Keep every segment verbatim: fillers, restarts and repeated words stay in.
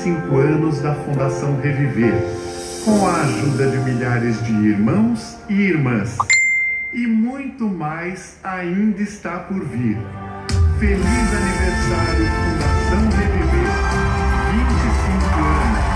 vinte e cinco anos da Fundação Reviver, com a ajuda de milhares de irmãos e irmãs. E muito mais ainda está por vir. Feliz aniversário, Fundação Reviver, vinte e cinco anos.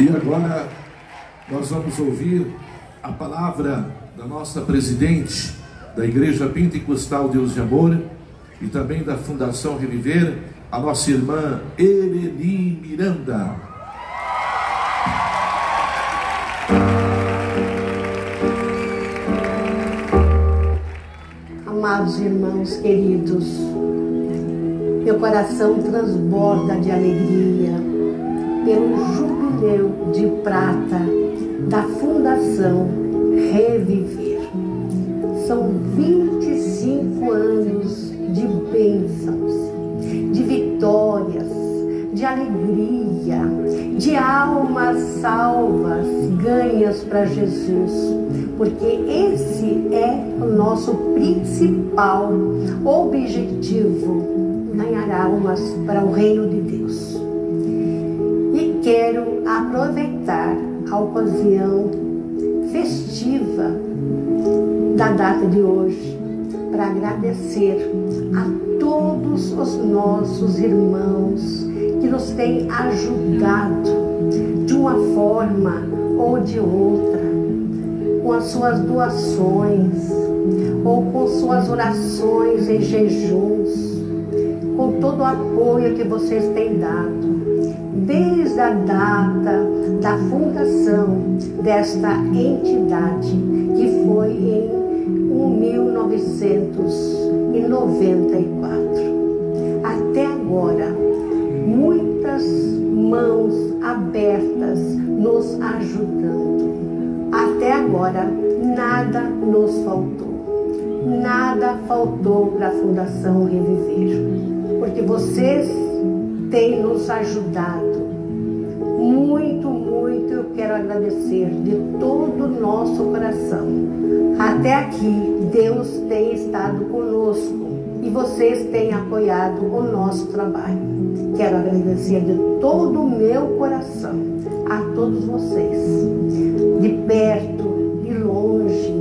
E agora nós vamos ouvir a palavra da nossa presidente da Igreja Pentecostal Deus de Amor e também da Fundação Reviver, a nossa irmã Ereni Miranda. Amados irmãos queridos, meu coração transborda de alegria pelo júbilo de prata da Fundação Reviver. São vinte e cinco anos de bênçãos, de vitórias, de alegria, de almas salvas, ganhas para Jesus, porque esse é o nosso principal objetivo, ganhar almas para o reino de Deus. Quero aproveitar a ocasião festiva da data de hoje para agradecer a todos todos os nossos irmãos que nos têm ajudado de uma forma ou de outra, com as suas doações ou com suas orações em jejuns, com todo o apoio que vocês têm dado, desde a data da fundação desta entidade, que foi em mil novecentos e noventa e quatro. Até agora, muitas mãos abertas nos ajudando. Até agora, nada nos faltou. Nada faltou para a Fundação Reviver, porque vocês têm nos ajudado muito, muito. Eu quero agradecer de todo o nosso coração. Até aqui, Deus tem estado conosco e vocês têm apoiado o nosso trabalho. Quero agradecer de todo o meu coração a todos vocês, de perto, de longe,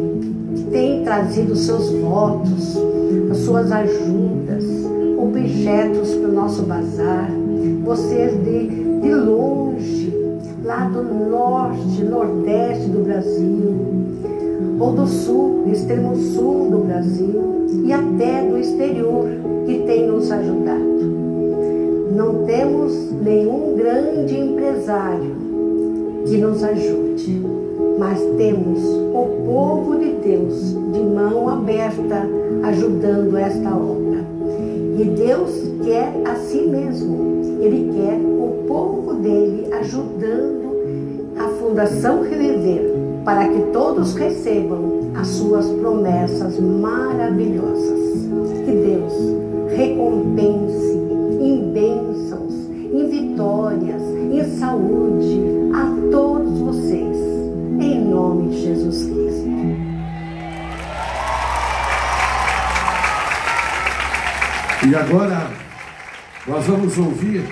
que têm trazido seus votos, as suas ajudas, objetos para o nosso bazar. Vocês de, de longe, lá do norte, nordeste do Brasil, ou do sul, do extremo sul do Brasil, e até do exterior, que tem nos ajudado. Não temos nenhum grande empresário que nos ajude, mas temos o povo de Deus de mão aberta ajudando esta obra. E Deus quer a si mesmo, Ele quer o povo dele ajudando a Fundação Reviver, para que todos recebam as suas promessas maravilhosas. Que Deus recompense em bênçãos, em vitórias, em saúde a todos vocês, em nome de Jesus Cristo. E agora nós vamos ouvir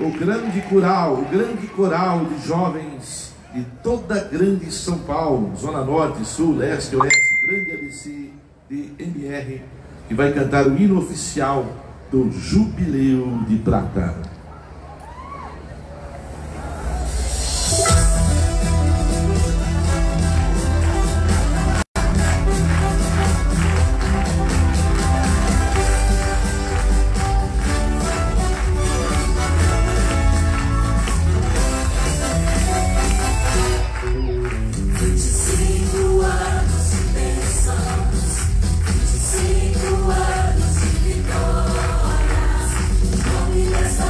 o grande coral, o grande coral de jovens de toda a grande São Paulo, Zona Norte, Sul, Leste, Oeste, grande A B C de M R, que vai cantar o hino oficial do Jubileu de Prata. Vinte e cinco anos de vitórias, o nome dessa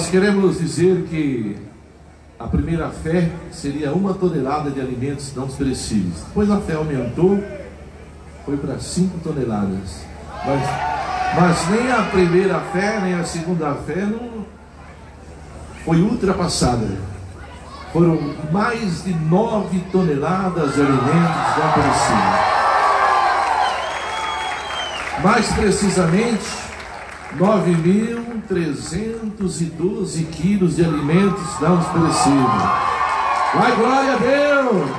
Nós queremos dizer que a primeira fé seria uma tonelada de alimentos não perecíveis. Depois a fé aumentou, foi para cinco toneladas. Mas, mas nem a primeira fé, nem a segunda fé não foi ultrapassada. Foram mais de nove toneladas de alimentos não perecíveis. Mais precisamente, nove mil trezentos e doze quilos de alimentos não perecíveis. Vai, glória a Deus!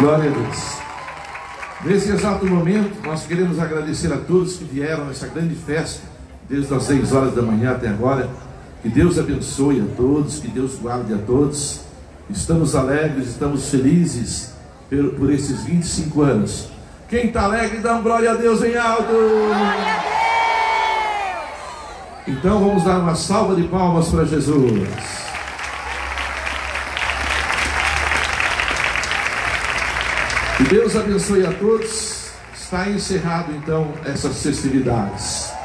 Glória a Deus. Nesse exato momento, nós queremos agradecer a todos que vieram nessa grande festa, desde as seis horas da manhã até agora. Que Deus abençoe a todos, que Deus guarde a todos. Estamos alegres, estamos felizes por, por esses vinte e cinco anos. Quem está alegre, dá um glória a Deus em alto. Glória a Deus! Então vamos dar uma salva de palmas para Jesus. Que Deus abençoe a todos. Está encerrado então essas festividades.